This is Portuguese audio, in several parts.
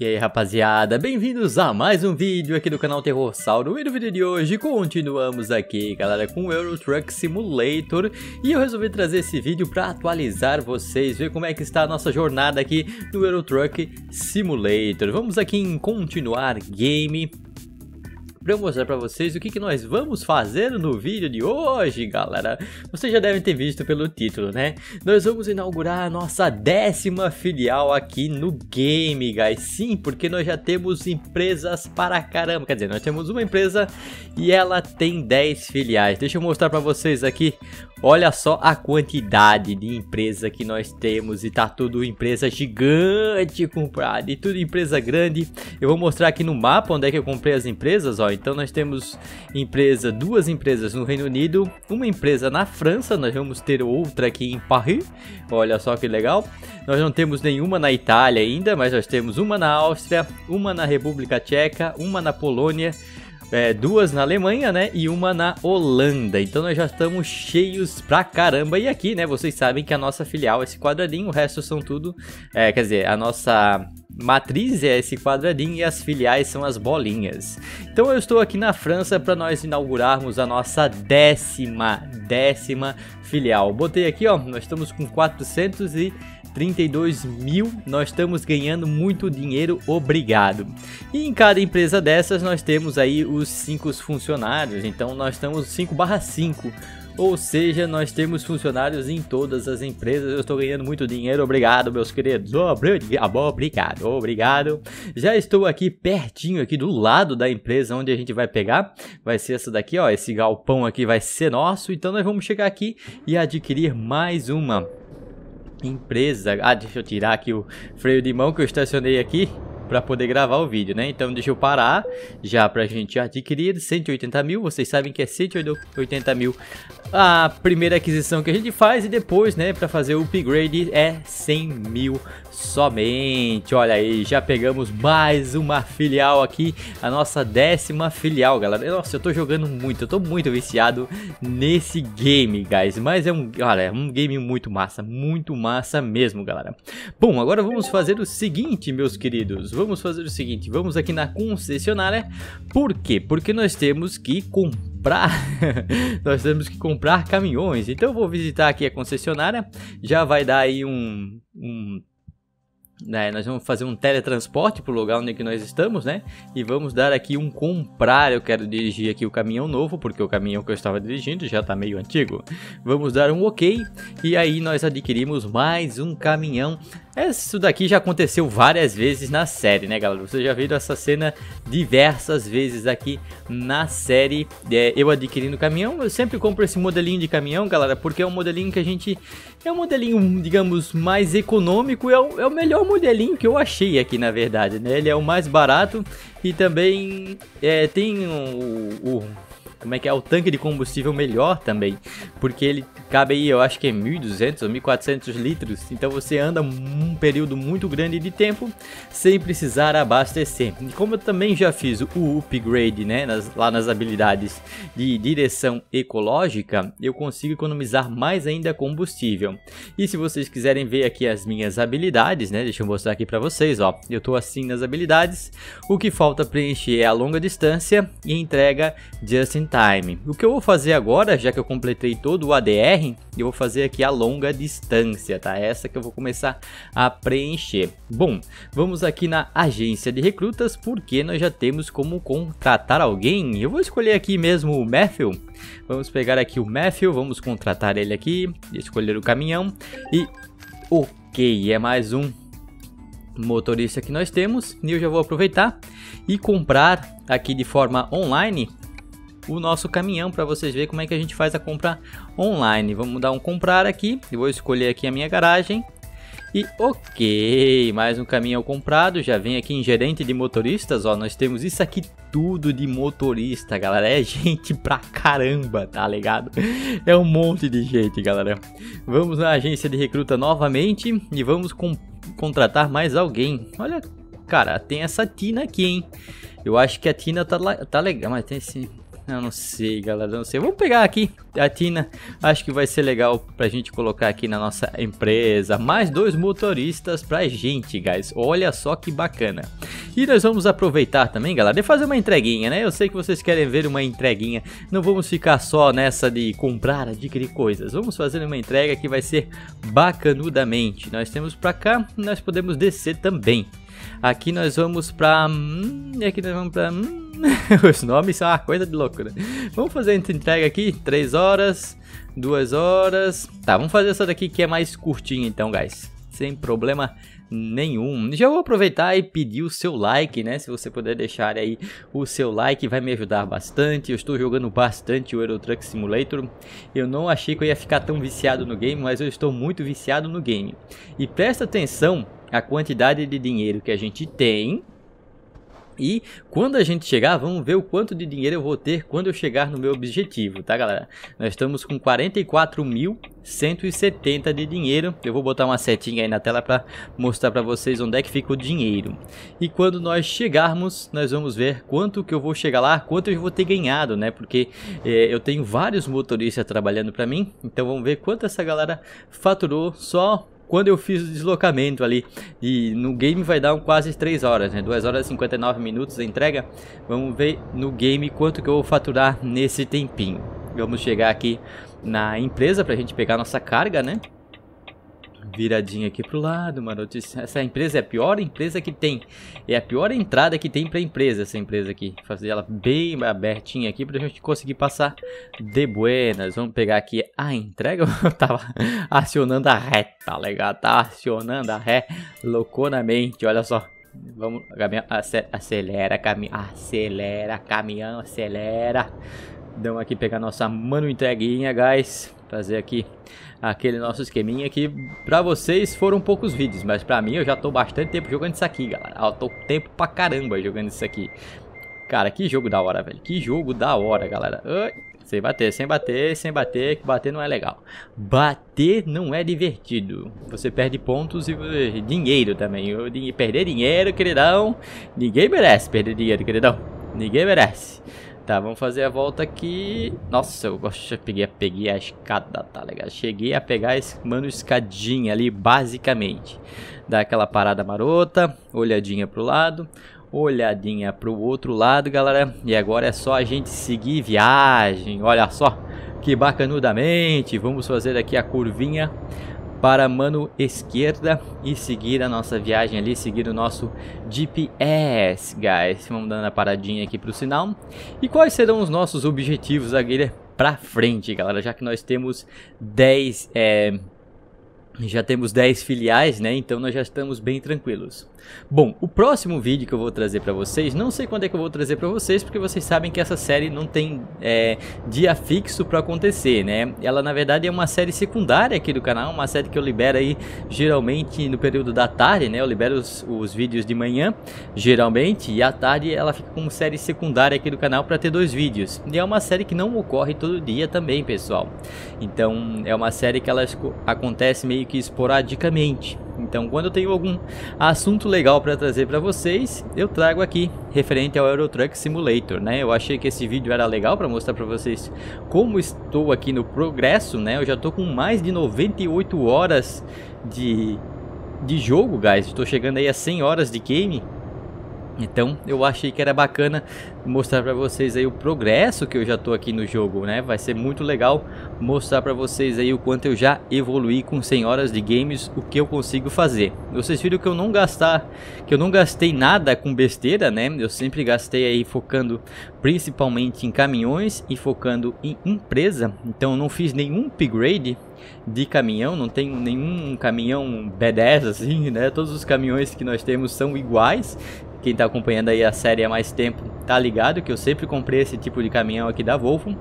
E aí rapaziada, bem-vindos a mais um vídeo aqui do canal Terrorssauro. E no vídeo de hoje continuamos aqui, galera, com o Euro Truck Simulator. E eu resolvi trazer esse vídeo para atualizar vocês, ver como é que está a nossa jornada aqui no Euro Truck Simulator. Vamos aqui em continuar game, para eu mostrar para vocês o que nós vamos fazer no vídeo de hoje, galera. Vocês já devem ter visto pelo título, né? Nós vamos inaugurar a nossa 10ª filial aqui no game, guys. Sim, porque nós já temos empresas para caramba. Quer dizer, nós temos uma empresa e ela tem 10 filiais. Deixa eu mostrar para vocês aqui. Olha só a quantidade de empresa que nós temos. E tá tudo empresa gigante comprada. E tudo empresa grande. Eu vou mostrar aqui no mapa onde é que eu comprei as empresas, ó. Então nós temos empresa, duas empresas no Reino Unido, uma empresa na França, nós vamos ter outra aqui em Paris, olha só que legal. Nós não temos nenhuma na Itália ainda, mas nós temos uma na Áustria, uma na República Tcheca, uma na Polônia, duas na Alemanha, né, e uma na Holanda. Então nós já estamos cheios pra caramba. E aqui, né, vocês sabem que a nossa filial é esse quadradinho, o resto são tudo, quer dizer, a nossa matriz é esse quadradinho e as filiais são as bolinhas. Então eu estou aqui na França para nós inaugurarmos a nossa décima filial. Botei aqui, ó, nós estamos com 432 mil, nós estamos ganhando muito dinheiro, obrigado. E em cada empresa dessas nós temos aí os 5 funcionários, então nós estamos 5/5. Ou seja, nós temos funcionários em todas as empresas. Eu estou ganhando muito dinheiro, obrigado meus queridos, obrigado, obrigado. Já estou aqui pertinho, aqui do lado da empresa onde a gente vai pegar. Vai ser essa daqui, ó, esse galpão aqui vai ser nosso. Então nós vamos chegar aqui e adquirir mais uma empresa. Ah, deixa eu tirar aqui o freio de mão que eu estacionei aqui para poder gravar o vídeo, né? Então deixa eu parar já pra gente adquirir 180 mil, vocês sabem que é 180 mil a primeira aquisição que a gente faz e depois, né, para fazer o upgrade é 100 mil somente. Olha aí, já pegamos mais uma filial aqui, a nossa 10ª filial, galera. Nossa, eu tô jogando muito, eu tô muito viciado nesse game, guys, mas é um, olha, é um game muito massa mesmo, galera. Bom, agora vamos fazer o seguinte, meus queridos. Vamos fazer o seguinte, vamos aqui na concessionária. Por quê? Porque nós temos que comprar nós temos que comprar caminhões. Então eu vou visitar aqui a concessionária. Já vai dar aí nós vamos fazer um teletransporte pro lugar onde é que nós estamos, né? E vamos dar aqui um comprar. Eu quero dirigir aqui o caminhão novo, porque o caminhão que eu estava dirigindo já tá meio antigo. Vamos dar um ok. E aí nós adquirimos mais um caminhão. Isso daqui já aconteceu várias vezes na série, né, galera? Vocês já viram essa cena diversas vezes aqui na série. Eu adquirindo o caminhão, eu sempre compro esse modelinho de caminhão, galera, porque é um modelinho que a gente... é um modelinho, digamos, mais econômico. É o melhor modelinho que eu achei aqui, na verdade, né? Ele é o mais barato e também tem como é que é? O tanque de combustível melhor também, porque ele cabe aí, eu acho que é 1.200 ou 1.400 litros, então você anda um período muito grande de tempo sem precisar abastecer. E como eu também já fiz o upgrade, né, lá nas habilidades de direção ecológica, eu consigo economizar mais ainda combustível. E se vocês quiserem ver aqui as minhas habilidades, né, deixa eu mostrar aqui pra vocês, ó, eu tô assim nas habilidades, o que falta preencher é a longa distância e entrega just in time. O que eu vou fazer agora, já que eu completei todo o ADR, eu vou fazer aqui a longa distância, tá? Essa que eu vou começar a preencher. Bom, vamos aqui na agência de recrutas, porque nós já temos como contratar alguém. Eu vou escolher aqui mesmo o Matthew. Vamos pegar aqui o Matthew, vamos contratar ele aqui, escolher o caminhão e ok, é mais um motorista que nós temos. E eu já vou aproveitar e comprar aqui de forma online o nosso caminhão, para vocês verem como é que a gente faz a compra online. Vamos dar um comprar aqui, eu vou escolher aqui a minha garagem e ok, mais um caminhão comprado. Já vem aqui em gerente de motoristas, ó, nós temos isso aqui tudo de motorista, galera, é gente pra caramba, tá ligado? É um monte de gente, galera. Vamos na agência de recruta novamente e vamos contratar mais alguém. Olha, cara, tem essa Tina aqui, hein? Eu acho que a Tina tá legal, mas tem esse... Eu não sei, galera, não sei. Vamos pegar aqui a Tina. Acho que vai ser legal pra gente colocar aqui na nossa empresa. Mais dois motoristas pra gente, guys. Olha só que bacana. E nós vamos aproveitar também, galera, e fazer uma entreguinha, né? Eu sei que vocês querem ver uma entreguinha. Não vamos ficar só nessa de comprar, adquirir coisas. Vamos fazer uma entrega que vai ser bacanudamente. Nós temos pra cá, nós podemos descer também. Aqui nós vamos pra... e aqui nós vamos pra... Os nomes são uma coisa de loucura. Vamos fazer a entrega aqui, 3 horas, 2 horas. Tá, vamos fazer essa daqui que é mais curtinha então, guys. Sem problema nenhum. Já vou aproveitar e pedir o seu like, né? Se você puder deixar aí o seu like, vai me ajudar bastante. Eu estou jogando bastante o Euro Truck Simulator. Eu não achei que eu ia ficar tão viciado no game, mas eu estou muito viciado no game. E presta atenção a quantidade de dinheiro que a gente tem. E quando a gente chegar, vamos ver o quanto de dinheiro eu vou ter quando eu chegar no meu objetivo, tá, galera? Nós estamos com 44.170 de dinheiro. Eu vou botar uma setinha aí na tela para mostrar para vocês onde é que fica o dinheiro. E quando nós chegarmos, nós vamos ver quanto que eu vou chegar lá, quanto eu vou ter ganhado, né? Porque eu tenho vários motoristas trabalhando para mim. Então vamos ver quanto essa galera faturou só... Quando eu fiz o deslocamento ali, e no game vai dar quase 3 horas, né? 2 horas e 59 minutos a entrega. Vamos ver no game quanto que eu vou faturar nesse tempinho. Vamos chegar aqui na empresa pra gente pegar nossa carga, né? Viradinha aqui pro lado, mano. Essa empresa é a pior empresa que tem. É a pior entrada que tem pra empresa, essa empresa aqui. Fazer ela bem abertinha aqui pra gente conseguir passar de buenas. Vamos pegar aqui a entrega. Eu tava acionando a ré, tá legal? Tá acionando a ré loucuramente, olha só. Vamos, caminhão, acelera, caminhão, acelera, caminhão, acelera. Vamos aqui pegar nossa mano entreguinha, guys. Fazer aqui aquele nosso esqueminha que pra vocês foram poucos vídeos, mas pra mim eu já tô bastante tempo jogando isso aqui, galera. Eu tô tempo pra caramba jogando isso aqui. Cara, que jogo da hora, velho. Que jogo da hora, galera. Ai, sem bater, sem bater, sem bater, que bater não é legal. Bater não é divertido. Você perde pontos e dinheiro também. Perder dinheiro, queridão. Ninguém merece perder dinheiro, queridão. Ninguém merece. Tá, vamos fazer a volta aqui. Nossa, eu gosto. Peguei a escada, tá legal? Cheguei a pegar esse mano escadinha ali, basicamente. Dá aquela parada marota, olhadinha pro lado, olhadinha pro outro lado, galera. E agora é só a gente seguir viagem. Olha só, que bacanudamente. Vamos fazer aqui a curvinha para a mano esquerda e seguir a nossa viagem ali, seguir o nosso GPS, guys. Vamos dando a paradinha aqui pro sinal. E quais serão os nossos objetivos aqui pra frente, galera? Já que nós temos 10... Já temos 10 filiais, né? Então nós já estamos bem tranquilos. Bom, o próximo vídeo que eu vou trazer para vocês, não sei quando é que eu vou trazer para vocês, porque vocês sabem que essa série não tem dia fixo para acontecer, né? Ela na verdade é uma série secundária aqui do canal, uma série que eu libero aí geralmente no período da tarde, né? Eu libero os vídeos de manhã, geralmente, e à tarde ela fica como série secundária aqui do canal para ter 2 vídeos. E é uma série que não ocorre todo dia também, pessoal. Então é uma série que ela acontece meio que esporadicamente. Então, quando eu tenho algum assunto legal para trazer para vocês, eu trago aqui referente ao Euro Truck Simulator, né? Eu achei que esse vídeo era legal para mostrar para vocês como estou aqui no progresso, né? Eu já tô com mais de 98 horas de jogo, guys. Estou chegando aí a 100 horas de game. Então, eu achei que era bacana mostrar para vocês aí o progresso que eu já tô aqui no jogo, né? Vai ser muito legal mostrar para vocês aí o quanto eu já evoluí com 100 horas de games, o que eu consigo fazer. Vocês viram que eu não gastei nada com besteira, né? Eu sempre gastei aí focando principalmente em caminhões e focando em empresa. Então, eu não fiz nenhum upgrade de caminhão, não tenho nenhum caminhão B-DS assim, né? Todos os caminhões que nós temos são iguais. Quem tá acompanhando aí a série há mais tempo tá ligado que eu sempre comprei esse tipo de caminhão aqui da Volvo.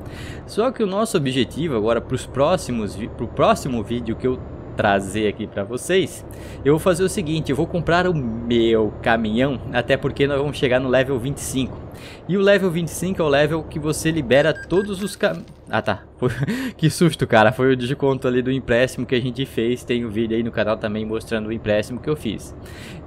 Só que o nosso objetivo agora pro próximo vídeo que eu trazer aqui para vocês, eu vou fazer o seguinte, eu vou comprar o meu caminhão, até porque nós vamos chegar no level 25. E o level 25 é o level que você libera todos os Ah, tá. Que susto, cara. Foi o desconto ali do empréstimo que a gente fez. Tem um vídeo aí no canal também mostrando o empréstimo que eu fiz.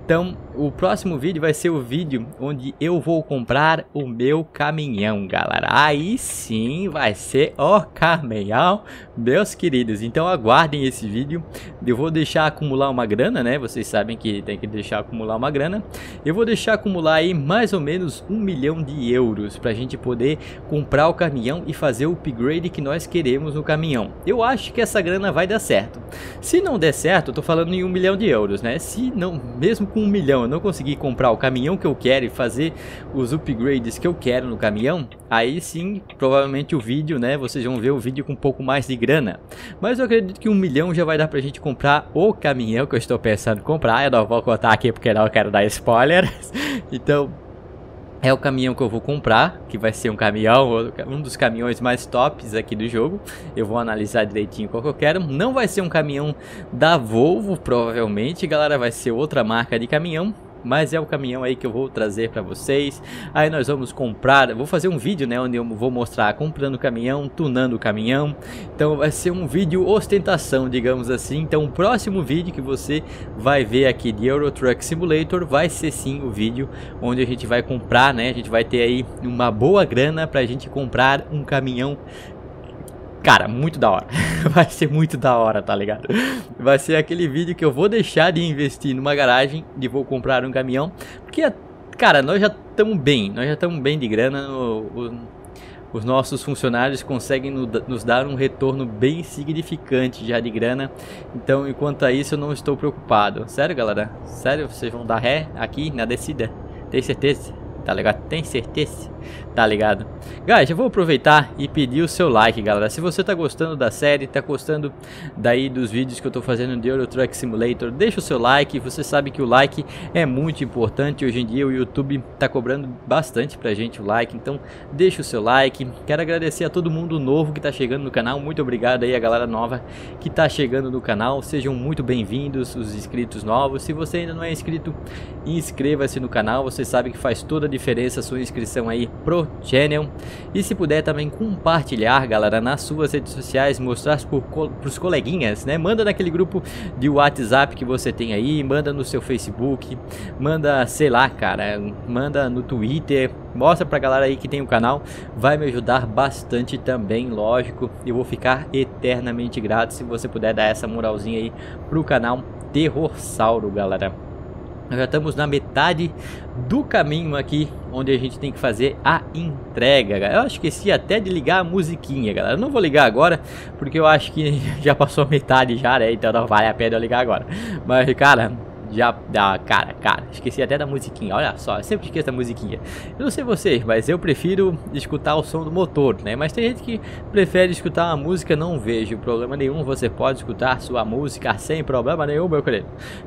Então, o próximo vídeo vai ser o vídeo onde eu vou comprar o meu caminhão, galera. Aí sim vai ser o caminhão, meus queridos. Então, aguardem esse vídeo. Eu vou deixar acumular uma grana, né? Vocês sabem que tem que deixar acumular uma grana. Eu vou deixar acumular aí mais ou menos 1 milhão de euros pra gente poder comprar o caminhão e fazer o upgrade que nós queremos no caminhão. Eu acho que essa grana vai dar certo. Se não der certo, eu tô falando em 1 milhão de euros, né? Se não, mesmo com 1 milhão eu não conseguir comprar o caminhão que eu quero e fazer os upgrades que eu quero no caminhão, aí sim, provavelmente o vídeo, né? Vocês vão ver o vídeo com um pouco mais de grana. Mas eu acredito que 1 milhão já vai dar pra gente comprar o caminhão que eu estou pensando em comprar. Eu não vou contar aqui porque não quero dar spoiler. Então... é o caminhão que eu vou comprar, que vai ser um caminhão, um dos caminhões mais tops aqui do jogo. Eu vou analisar direitinho qual que eu quero. Não vai ser um caminhão da Volvo, provavelmente, galera, vai ser outra marca de caminhão. Mas é o caminhão aí que eu vou trazer pra vocês. Aí nós vamos comprar, vou fazer um vídeo, né, onde eu vou mostrar comprando o caminhão, tunando o caminhão. Então vai ser um vídeo ostentação, digamos assim. Então o próximo vídeo que você vai ver aqui de Euro Truck Simulator vai ser sim o vídeo onde a gente vai comprar, né, a gente vai ter aí uma boa grana pra gente comprar um caminhão. Cara, muito da hora, vai ser muito da hora, tá ligado? Vai ser aquele vídeo que eu vou deixar de investir numa garagem e vou comprar um caminhão. Porque, cara, nós já estamos bem de grana, os nossos funcionários conseguem nos dar um retorno bem significante já de grana. Então, enquanto isso, eu não estou preocupado. Sério, galera? Sério, vocês vão dar ré aqui na descida? Tem certeza? Tá ligado? Tem certeza? Tá ligado? Guys, eu vou aproveitar e pedir o seu like, galera. Se você tá gostando da série, tá gostando daí dos vídeos que eu tô fazendo de Euro Truck Simulator, deixa o seu like. Você sabe que o like é muito importante. Hoje em dia o YouTube tá cobrando bastante pra gente o like, então deixa o seu like. Quero agradecer a todo mundo novo que tá chegando no canal. Muito obrigado aí a galera nova que tá chegando no canal. Sejam muito bem-vindos os inscritos novos. Se você ainda não é inscrito, inscreva-se no canal. Você sabe que faz toda a diferença a sua inscrição aí pro channel. E se puder também compartilhar, galera, nas suas redes sociais, mostrar pros coleguinhas, né? Manda naquele grupo de WhatsApp que você tem aí, manda no seu Facebook, manda, sei lá, cara, manda no Twitter, mostra pra galera aí que tem o canal. Vai me ajudar bastante também, lógico. Eu vou ficar eternamente grato se você puder dar essa moralzinha aí pro canal Terrorssauro, galera. Nós já estamos na metade do caminho aqui, onde a gente tem que fazer a entrega. Eu esqueci até de ligar a musiquinha, galera. Eu não vou ligar agora, porque eu acho que já passou a metade já, né? Então não vale a pena eu ligar agora. Mas, cara, já... cara, esqueci até da musiquinha. Olha só, eu sempre esqueço da musiquinha. Eu não sei vocês, mas eu prefiro escutar o som do motor, né? Mas tem gente que prefere escutar uma música, não vejo problema nenhum. Você pode escutar sua música sem problema nenhum, meu querido.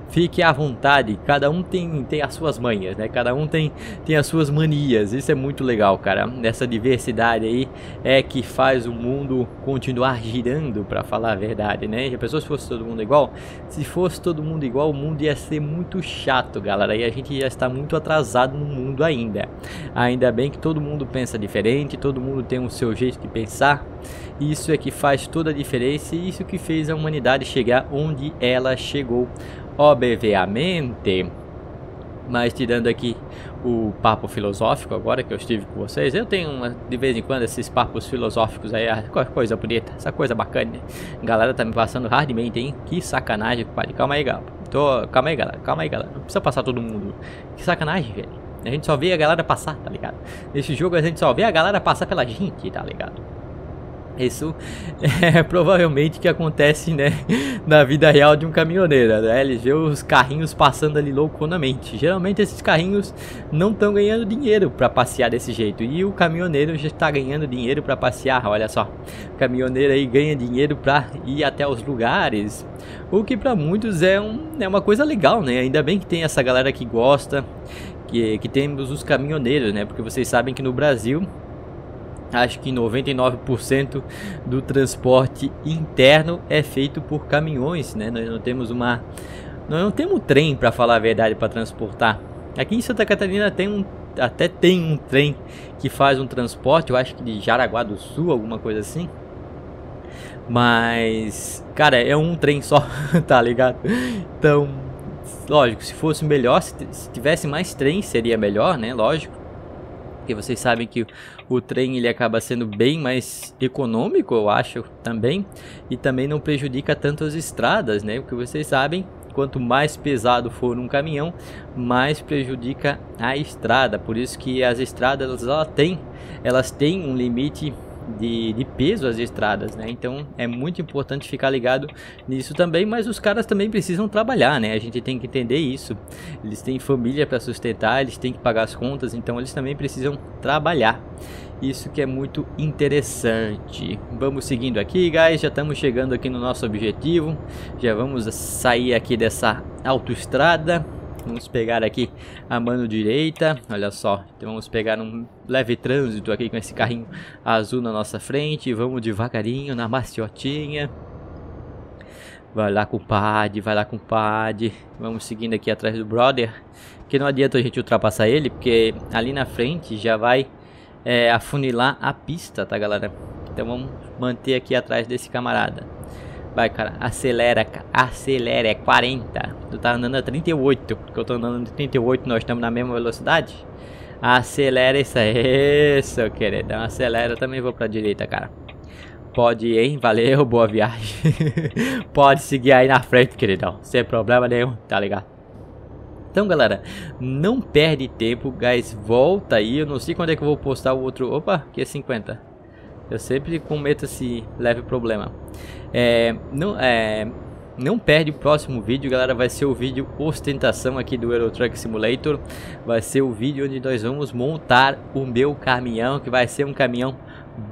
Fique à vontade, cada um tem as suas manhas, né? Cada um tem as suas manias. Isso é muito legal, cara. Essa diversidade aí é que faz o mundo continuar girando, pra falar a verdade, né? Já pensou se fosse todo mundo igual? Se fosse todo mundo igual, o mundo ia ser muito chato, galera, e a gente já está muito atrasado no mundo ainda. Ainda bem que todo mundo pensa diferente, todo mundo tem o seu jeito de pensar. Isso é que faz toda a diferença e isso que fez a humanidade chegar onde ela chegou, obviamente. Mas tirando aqui o papo filosófico agora que eu estive com vocês, eu tenho de vez em quando esses papos filosóficos aí, coisa bonita, essa coisa bacana, né? A galera tá me passando hardmente, hein? Que sacanagem, padre. Calma aí, galera. Calma aí, galera. Não precisa passar todo mundo. Que sacanagem, velho. A gente só vê a galera passar, tá ligado? Nesse jogo a gente só vê a galera passar pela gente, tá ligado? Isso é provavelmente que acontece, né, na vida real de um caminhoneiro, né? Eles vê os carrinhos passando ali louconamente. Geralmente esses carrinhos não estão ganhando dinheiro para passear desse jeito. E o caminhoneiro já está ganhando dinheiro para passear, olha só. O caminhoneiro aí ganha dinheiro para ir até os lugares. O que para muitos é uma coisa legal, né? Ainda bem que tem essa galera que gosta, que temos os caminhoneiros, né? Porque vocês sabem que no Brasil... acho que 99% do transporte interno é feito por caminhões, né? Nós não temos nós não temos trem, para falar a verdade, para transportar. Aqui em Santa Catarina tem até tem um trem que faz um transporte, eu acho que de Jaraguá do Sul, alguma coisa assim. Mas, cara, é um trem só, tá ligado? Então, lógico, se fosse melhor, se tivesse mais trem seria melhor, né? Lógico. Porque vocês sabem que o trem ele acaba sendo bem mais econômico, eu acho, também. E também não prejudica tanto as estradas, né? Porque vocês sabem, quanto mais pesado for um caminhão, mais prejudica a estrada. Por isso que as estradas elas têm um limite de peso, as estradas, né? Então é muito importante ficar ligado nisso também, mas os caras também precisam trabalhar, né? A gente tem que entender isso. Eles têm família para sustentar, eles têm que pagar as contas, então eles também precisam trabalhar. Isso que é muito interessante. Vamos seguindo aqui, guys. Já estamos chegando aqui no nosso objetivo. Já vamos sair aqui dessa autoestrada. Vamos pegar aqui a mano direita, olha só, então vamos pegar um leve trânsito aqui com esse carrinho azul na nossa frente, vamos devagarinho, na maciotinha. Vai lá compadre, vamos seguindo aqui atrás do brother, que não adianta a gente ultrapassar ele, porque ali na frente já vai afunilar a pista, tá galera? Então vamos manter aqui atrás desse camarada. Vai, cara, acelera, acelera, é 40. Tu tá andando a 38, porque eu tô andando a 38, nós estamos na mesma velocidade. Acelera isso aí, seu querido, acelera, eu também vou pra direita, cara. Pode ir, hein, valeu, boa viagem. Pode seguir aí na frente, queridão, sem problema nenhum, tá ligado? Então, galera, não perde tempo, guys, volta aí, eu não sei quando é que eu vou postar o outro, opa, que é 50. Eu sempre cometo esse leve problema. Não perde o próximo vídeo, galera. Vai ser o vídeo ostentação aqui do Euro Truck Simulator. Vai ser o vídeo onde nós vamos montar o meu caminhão, que vai ser um caminhão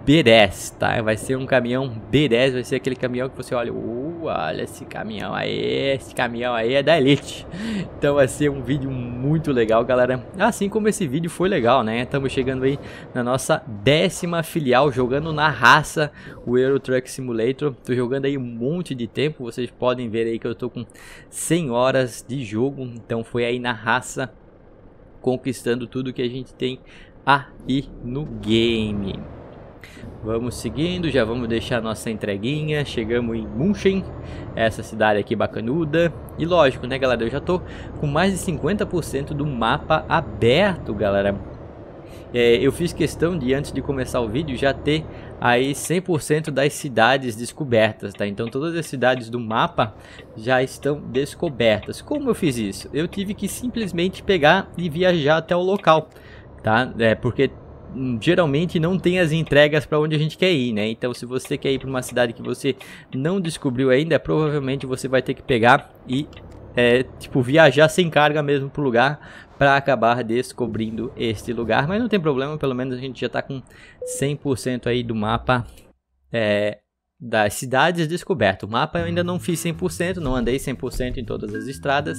B-DS, tá? Vai ser um caminhão B-DS, vai ser aquele caminhão que você olha, olha esse caminhão aí é da elite. Então vai ser um vídeo muito legal, galera. Assim como esse vídeo foi legal, né? Estamos chegando aí na nossa 10ª filial, jogando na raça o Euro Truck Simulator. Tô jogando aí um monte de tempo, vocês podem ver aí que eu tô com 100 horas de jogo. Então foi aí na raça, conquistando tudo que a gente tem aí no game. Vamos seguindo, já vamos deixar nossa entreguinha. Chegamos em München, essa cidade aqui bacanuda. E lógico, né galera, eu já tô com mais de 50% do mapa aberto, galera. Eu fiz questão de, antes de começar o vídeo, já ter aí 100% das cidades descobertas, tá? Então todas as cidades do mapa já estão descobertas. Como eu fiz isso? Eu tive que simplesmente pegar e viajar até o local, tá? Porque geralmente não tem as entregas para onde a gente quer ir, né? Então se você quer ir para uma cidade que você não descobriu ainda, provavelmente você vai ter que pegar e tipo viajar sem carga mesmo pro lugar para acabar descobrindo este lugar. Mas não tem problema, pelo menos a gente já tá com 100% aí do mapa das cidades descoberto. O mapa eu ainda não fiz 100%, não andei 100% em todas as estradas,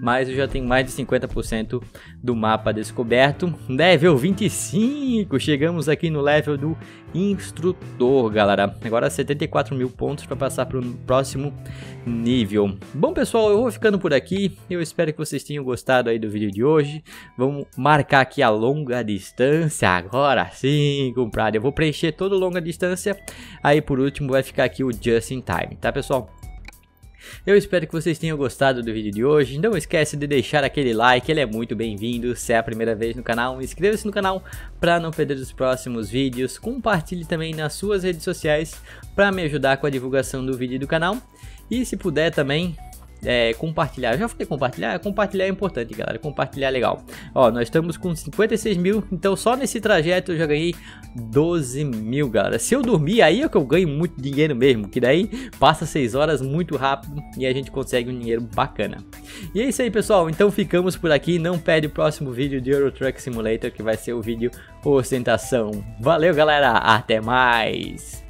mas eu já tenho mais de 50% do mapa descoberto. Level 25, chegamos aqui no level do instrutor, galera. Agora 74 mil pontos para passar para o próximo nível. Bom pessoal, eu vou ficando por aqui, eu espero que vocês tenham gostado aí do vídeo de hoje. Vamos marcar aqui a longa distância, agora sim, compadre, eu vou preencher todo longa distância, aí por último vai ficar aqui o Just in Time, tá pessoal? Eu espero que vocês tenham gostado do vídeo de hoje. Não esquece de deixar aquele like, ele é muito bem-vindo. Se é a primeira vez no canal, inscreva-se no canal para não perder os próximos vídeos. Compartilhe também nas suas redes sociais para me ajudar com a divulgação do vídeo e do canal. E se puder também compartilhar, eu já falei compartilhar, compartilhar é importante galera, compartilhar é legal. Ó, nós estamos com 56 mil, então só nesse trajeto eu já ganhei 12 mil galera. Se eu dormir aí é que eu ganho muito dinheiro mesmo, que daí passa 6 horas muito rápido e a gente consegue um dinheiro bacana. E é isso aí pessoal, então ficamos por aqui, não perde o próximo vídeo de Euro Truck Simulator que vai ser o vídeo ostentação. Valeu galera, até mais!